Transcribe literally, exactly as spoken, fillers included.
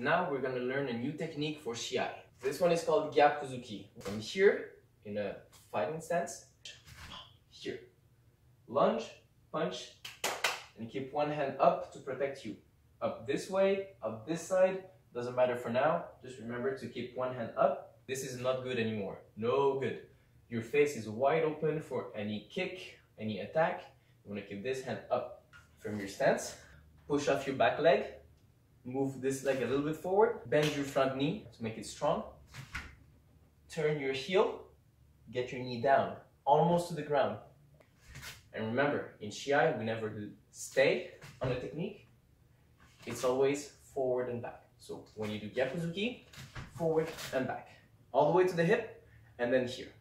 Now we're gonna learn a new technique for Shiai. This one is called Gyaku Zuki. From here, in a fighting stance, here. Lunge, punch, and keep one hand up to protect you. Up this way, up this side, doesn't matter for now. Just remember to keep one hand up. This is not good anymore, no good. Your face is wide open for any kick, any attack. You wanna keep this hand up from your stance. Push off your back leg. Move this leg a little bit forward. Bend your front knee to make it strong. Turn your heel. Get your knee down, almost to the ground. And remember, in Shiai, we never do stay on the technique. It's always forward and back. So when you do Gyaku Zuki, forward and back. All the way to the hip, and then here.